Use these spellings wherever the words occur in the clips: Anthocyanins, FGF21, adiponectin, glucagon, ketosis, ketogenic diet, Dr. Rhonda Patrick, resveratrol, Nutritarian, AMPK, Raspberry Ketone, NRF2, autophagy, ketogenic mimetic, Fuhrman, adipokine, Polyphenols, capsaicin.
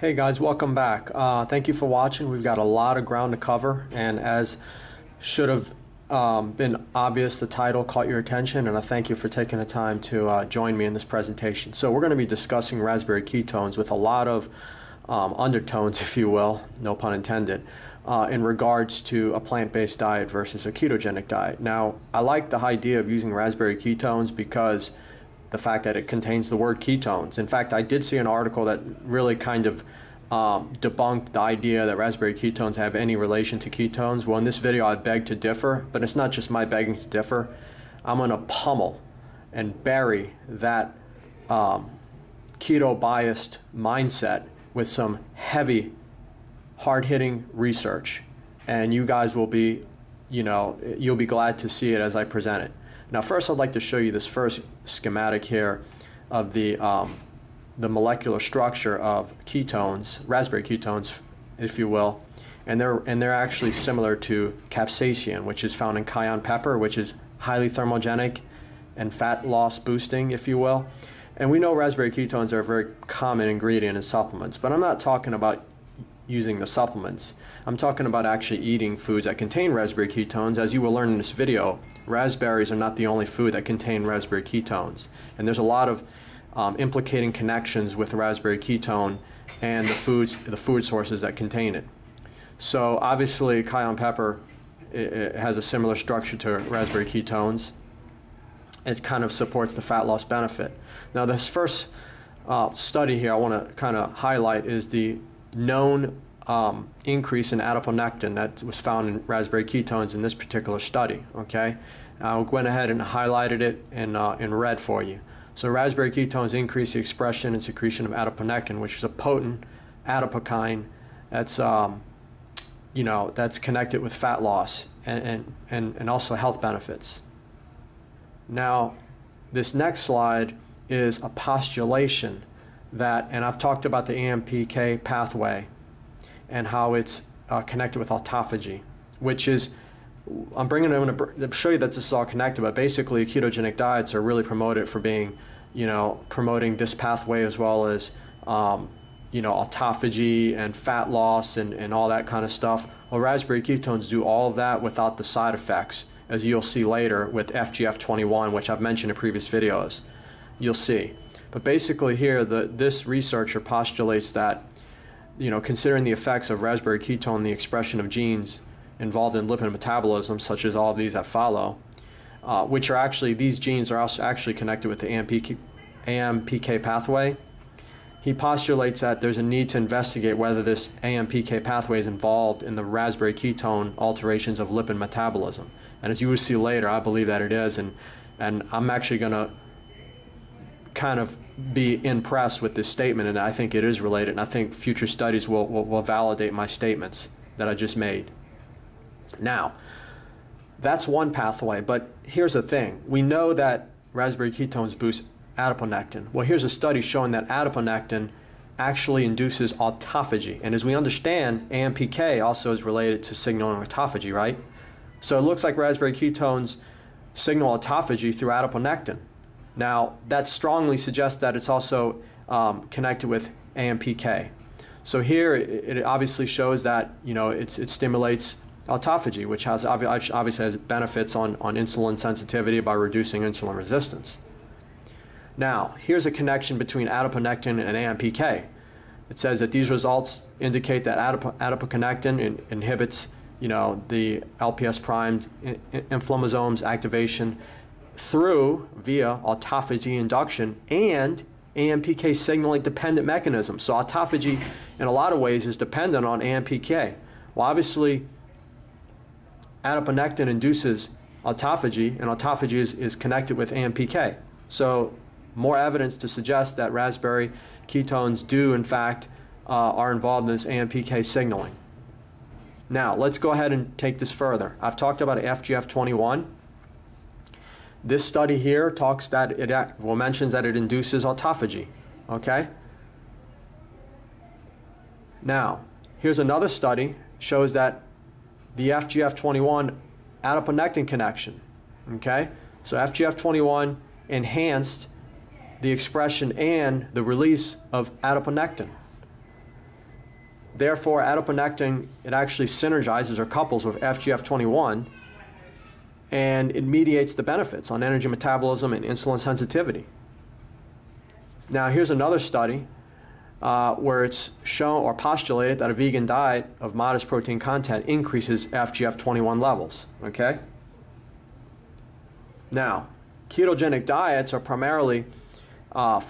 Hey guys, welcome back. Thank you for watching. We've got a lot of ground to cover, and as should have been obvious, the title caught your attention, and I thank you for taking the time to join me in this presentation. So we're going to be discussing raspberry ketones with a lot of undertones, if you will, no pun intended, in regards to a plant-based diet versus a ketogenic diet. Now, I like the idea of using raspberry ketones because the fact that it contains the word ketones. In fact, I did see an article that really kind of debunked the idea that raspberry ketones have any relation to ketones. Well, in this video, I beg to differ, but it's not just my begging to differ. I'm going to pummel and bury that keto-biased mindset with some heavy, hard-hitting research. And you guys will be, you know, you'll be glad to see it as I present it. Now, first, I'd like to show you this first schematic here of the molecular structure of ketones, raspberry ketones, if you will, and they're actually similar to capsaicin, which is found in cayenne pepper, which is highly thermogenic and fat loss boosting, if you will. And we know raspberry ketones are a very common ingredient in supplements, but I'm not talking about using the supplements. I'm talking about actually eating foods that contain raspberry ketones. As you will learn in this video, raspberries are not the only food that contain raspberry ketones. And there's a lot of implicating connections with raspberry ketone and the food sources that contain it. So obviously cayenne pepper it has a similar structure to raspberry ketones. It kind of supports the fat loss benefit. Now this first study here I want to kind of highlight is the known increase in adiponectin that was found in raspberry ketones in this particular study. Okay, I went ahead and highlighted it in red for you. So raspberry ketones increase the expression and secretion of adiponectin, which is a potent adipokine that's you know, that's connected with fat loss and also health benefits. Now, this next slide is a postulation that, and I've talked about the AMPK pathway and how it's connected with autophagy, which is, I'm going to show you that this is all connected, but basically ketogenic diets are really promoted for being, you know, promoting this pathway as well as, you know, autophagy and fat loss and all that kind of stuff. Well, raspberry ketones do all of that without the side effects, as you'll see later with FGF21, which I've mentioned in previous videos. You'll see. But basically here, this researcher postulates that, you know, considering the effects of raspberry ketone, the expression of genes involved in lipid metabolism, such as all of these that follow, which are actually, these genes are also actually connected with the AMPK pathway. He postulates that there's a need to investigate whether this AMPK pathway is involved in the raspberry ketone alterations of lipid metabolism. And as you will see later, I believe that it is, and I'm actually going to kind of be impressed with this statement, and I think it is related, and I think future studies will validate my statements that I just made. Now, that's one pathway, but here's the thing. We know that raspberry ketones boost adiponectin. Well, here's a study showing that adiponectin actually induces autophagy, and as we understand, AMPK also is related to signaling autophagy, right? So it looks like raspberry ketones signal autophagy through adiponectin. Now, that strongly suggests that it's also connected with AMPK. So here, it obviously shows that, you know, it stimulates autophagy, which has obviously has benefits on insulin sensitivity by reducing insulin resistance. Now, here's a connection between adiponectin and AMPK. It says that these results indicate that adiponectin inhibits, you know, the LPS primed inflammasome's activation via autophagy induction and AMPK signaling dependent mechanisms. So autophagy in a lot of ways is dependent on AMPK. Well, obviously adiponectin induces autophagy, and autophagy is connected with AMPK. So more evidence to suggest that raspberry ketones do in fact are involved in this AMPK signaling. Now let's go ahead and take this further. I've talked about FGF21. This study here talks that mentions that it induces autophagy. Okay. Now, here's another study shows that the FGF21 adiponectin connection. Okay. So FGF21 enhanced the expression and the release of adiponectin. Therefore, adiponectin, it actually synergizes or couples with FGF21, and it mediates the benefits on energy metabolism and insulin sensitivity. Now, here's another study where it's shown or postulated that a vegan diet of modest protein content increases FGF21 levels. Okay? Now, ketogenic diets are primarily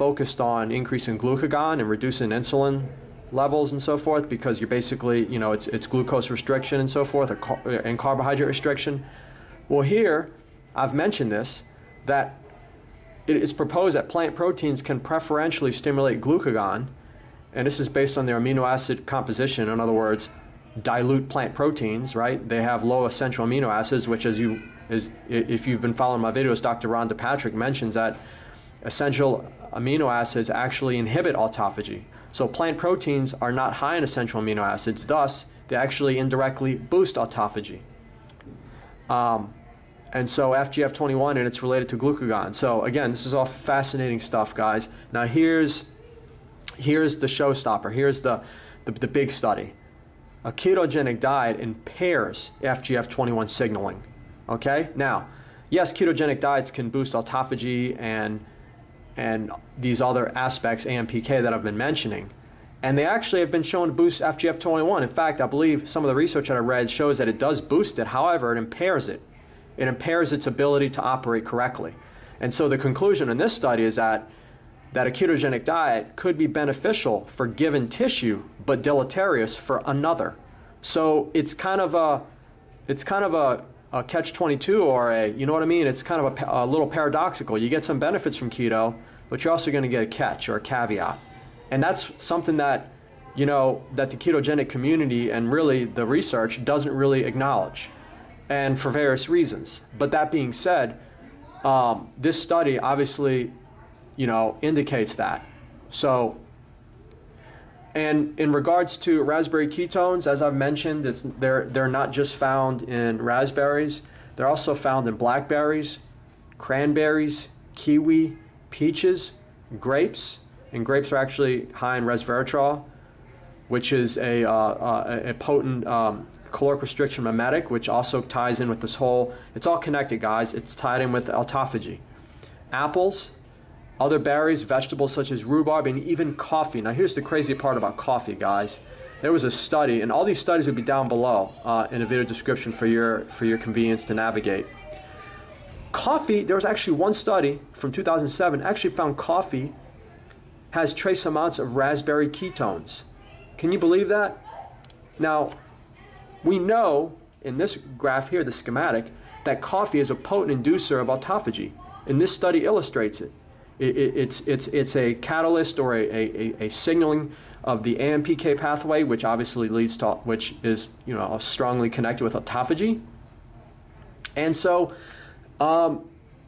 focused on increasing glucagon and reducing insulin levels and so forth, because you're basically, you know, it's glucose restriction and so forth, and carbohydrate restriction. Well, here, I've mentioned this, that it is proposed that plant proteins can preferentially stimulate glucagon, and this is based on their amino acid composition. In other words, dilute plant proteins, right? They have low essential amino acids, which, as you, if you've been following my videos, Dr. Rhonda Patrick mentions that essential amino acids actually inhibit autophagy. So plant proteins are not high in essential amino acids, thus they actually indirectly boost autophagy. And so FGF21, and it's related to glucagon. So again, this is all fascinating stuff, guys. Now here's the showstopper. Here's the big study. A ketogenic diet impairs FGF21 signaling. Okay? Now, yes, ketogenic diets can boost autophagy and these other aspects, AMPK, that I've been mentioning. And they actually have been shown to boost FGF21. In fact, I believe some of the research that I read shows that it does boost it. However, it impairs it. It impairs its ability to operate correctly. And so the conclusion in this study is that a ketogenic diet could be beneficial for given tissue, but deleterious for another. So it's kind of a catch-22, or a, you know what I mean? It's kind of a little paradoxical. You get some benefits from keto, but you're also going to get a catch or a caveat. And that's something that, you know, that the ketogenic community and really the research doesn't really acknowledge, and for various reasons. But that being said, this study obviously, you know, indicates that. So, and in regards to raspberry ketones, as I've mentioned, they're not just found in raspberries. They're also found in blackberries, cranberries, kiwi, peaches, grapes. And grapes are actually high in resveratrol, which is a potent caloric restriction mimetic, which also ties in with this whole, it's all connected, guys. It's tied in with autophagy. Apples, other berries, vegetables such as rhubarb, and even coffee. Now here's the crazy part about coffee, guys. There was a study, and all these studies would be down below in the video description for your convenience to navigate. Coffee, there was actually one study from 2007 actually found coffee has trace amounts of raspberry ketones. Can you believe that? Now, we know in this graph here, the schematic, that coffee is a potent inducer of autophagy, and this study illustrates it. It's a catalyst or a signaling of the AMPK pathway, which obviously leads to, which is, you know, strongly connected with autophagy. And so,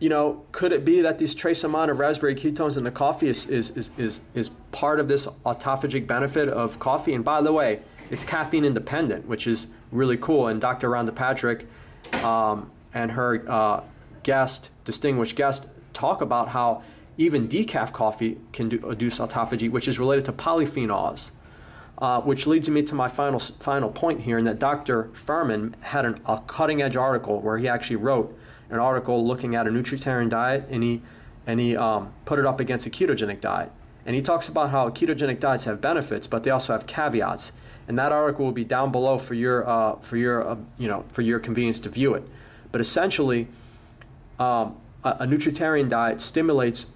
you know, could it be that this trace amount of raspberry ketones in the coffee is part of this autophagic benefit of coffee? And by the way, it's caffeine independent, which is really cool. And Dr. Rhonda Patrick and her distinguished guest, talk about how even decaf coffee can induce autophagy, which is related to polyphenols, which leads me to my final point here, and that Dr. Fuhrman had a cutting-edge article where he actually wrote an article looking at a nutritarian diet, and he put it up against a ketogenic diet. And he talks about how ketogenic diets have benefits, but they also have caveats. And that article will be down below for your convenience to view it. But essentially, a nutritarian diet stimulates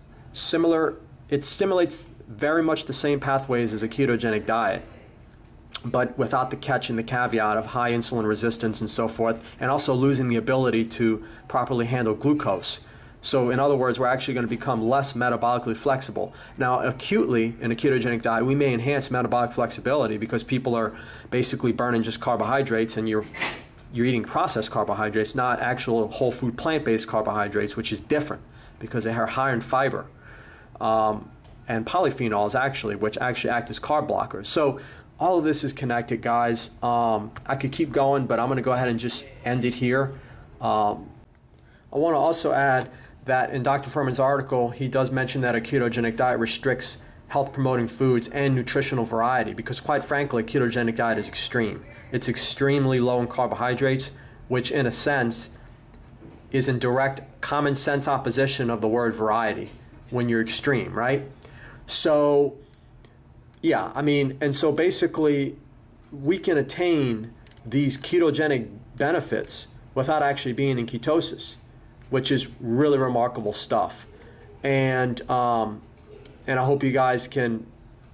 very much the same pathways as a ketogenic diet, but without the catch and the caveat of high insulin resistance and so forth, and also losing the ability to properly handle glucose. So in other words, we're actually going to become less metabolically flexible. Now, acutely in a ketogenic diet, we may enhance metabolic flexibility because people are basically burning just carbohydrates, and you're eating processed carbohydrates, not actual whole food plant-based carbohydrates, which is different because they are higher in fiber and polyphenols, actually, which actually act as carb blockers. So all of this is connected, guys. I could keep going, but I'm going to go ahead and just end it here. I want to also add that in Dr. Fuhrman's article, he does mention that a ketogenic diet restricts health-promoting foods and nutritional variety, because quite frankly, a ketogenic diet is extreme. It's extremely low in carbohydrates, which in a sense is in direct common sense opposition of the word variety when you're extreme, right? So yeah, I mean, and so basically we can attain these ketogenic benefits without actually being in ketosis, which is really remarkable stuff. And I hope you guys can,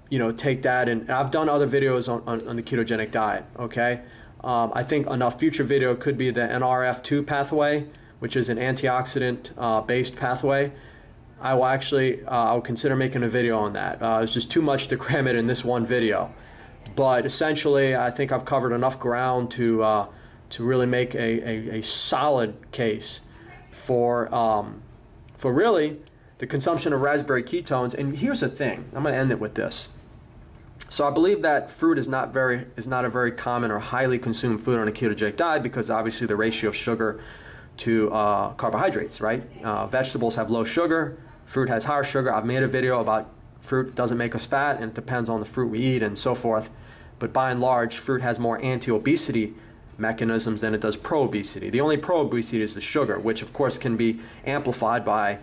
you know, take that. And I've done other videos on the ketogenic diet, okay? I think a future video could be the NRF2 pathway, which is an antioxidant-based pathway. I will actually, I'll consider making a video on that. It's just too much to cram it in this one video. But essentially, I think I've covered enough ground to really make a solid case for really the consumption of raspberry ketones. And here's the thing, I'm going to end it with this. So I believe that fruit is not a very common or highly consumed food on a ketogenic diet, because obviously the ratio of sugar to carbohydrates, right? Vegetables have low sugar, fruit has higher sugar. I've made a video about fruit doesn't make us fat, and it depends on the fruit we eat and so forth. But by and large, fruit has more anti-obesity mechanisms than it does pro-obesity. The only pro-obesity is the sugar, which of course can be amplified by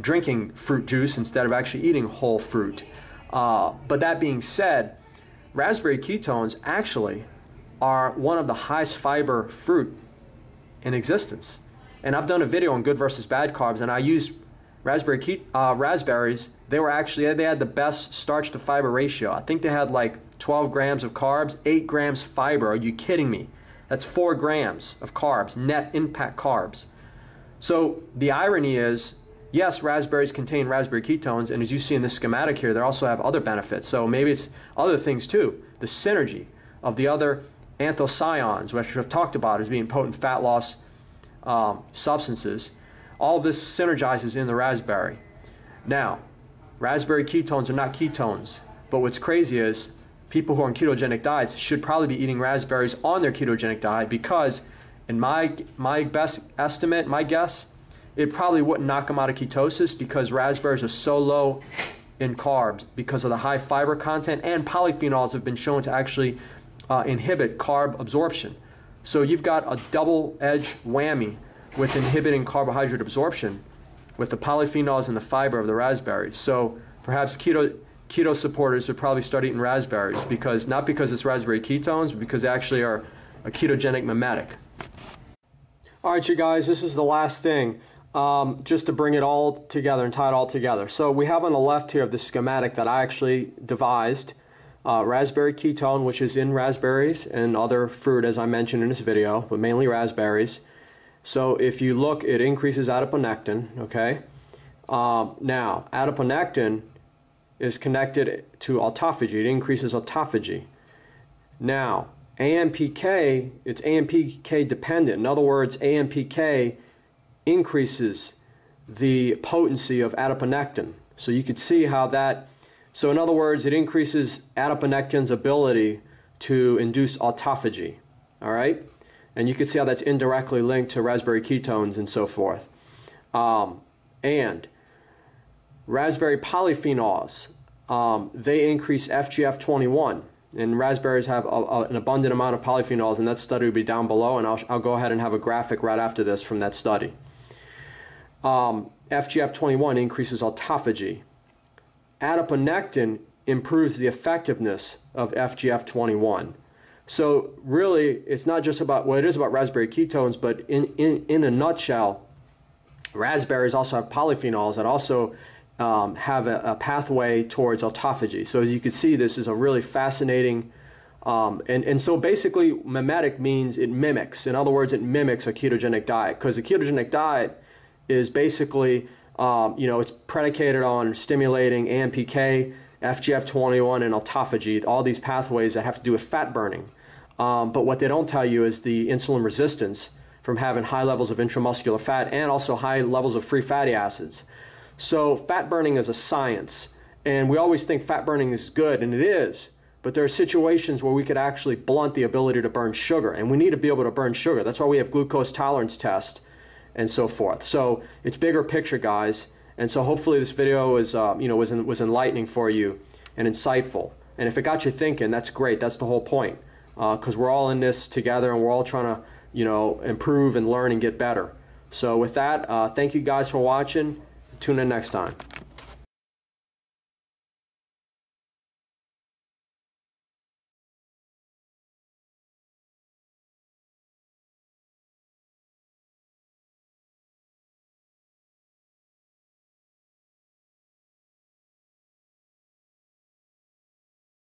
drinking fruit juice instead of actually eating whole fruit. But that being said, raspberry ketones actually are one of the highest fiber fruit in existence. And I've done a video on good versus bad carbs, and I used raspberries. They had the best starch to fiber ratio. I think they had like 12 grams of carbs, 8 grams fiber. Are you kidding me? That's 4 grams of carbs, net impact carbs. So the irony is, yes, raspberries contain raspberry ketones, and as you see in this schematic here, they also have other benefits. So maybe it's other things too. The synergy of the other anthocyanins, which I've talked about as being potent fat loss substances, all this synergizes in the raspberry. Now, raspberry ketones are not ketones, but what's crazy is people who are on ketogenic diets should probably be eating raspberries on their ketogenic diet, because in my best estimate, my guess, it probably wouldn't knock them out of ketosis, because raspberries are so low in carbs because of the high fiber content, and polyphenols have been shown to actually inhibit carb absorption. So you've got a double-edged whammy with inhibiting carbohydrate absorption with the polyphenols and the fiber of the raspberries. So perhaps keto supporters would probably start eating raspberries, because not because it's raspberry ketones, but because they actually are a ketogenic mimetic. All right, you guys, this is the last thing. Just to bring it all together and tie it all together. So we have on the left here of this schematic that I actually devised raspberry ketone, which is in raspberries and other fruit, as I mentioned in this video, but mainly raspberries. So if you look, it increases adiponectin, okay? Now, adiponectin is connected to autophagy. It increases autophagy. Now, AMPK, it's AMPK dependent. In other words, AMPK increases the potency of adiponectin. So you could see how that, so in other words, it increases adiponectin's ability to induce autophagy, all right? And you can see how that's indirectly linked to raspberry ketones and so forth. And raspberry polyphenols, they increase FGF21, and raspberries have an abundant amount of polyphenols, and that study will be down below, and I'll go ahead and have a graphic right after this from that study. FGF21 increases autophagy. Adiponectin improves the effectiveness of FGF21. So really, it's not just about, well, it is about raspberry ketones, but in a nutshell, raspberries also have polyphenols that also have a pathway towards autophagy. So as you can see, this is a really fascinating, and so basically mimetic means it mimics. In other words, it mimics a ketogenic diet, because a ketogenic diet is basically, you know, it's predicated on stimulating AMPK, FGF21, and autophagy, all these pathways that have to do with fat burning. But what they don't tell you is the insulin resistance from having high levels of intramuscular fat and also high levels of free fatty acids. So fat burning is a science, and we always think fat burning is good, and it is, but there are situations where we could actually blunt the ability to burn sugar, and we need to be able to burn sugar. That's why we have glucose tolerance tests and so forth. So it's bigger picture, guys, And so hopefully this video is, was enlightening for you and insightful. And if it got you thinking, that's great. That's the whole point, because we're all in this together and we're all trying to, improve and learn and get better. So with that, thank you guys for watching. Tune in next time.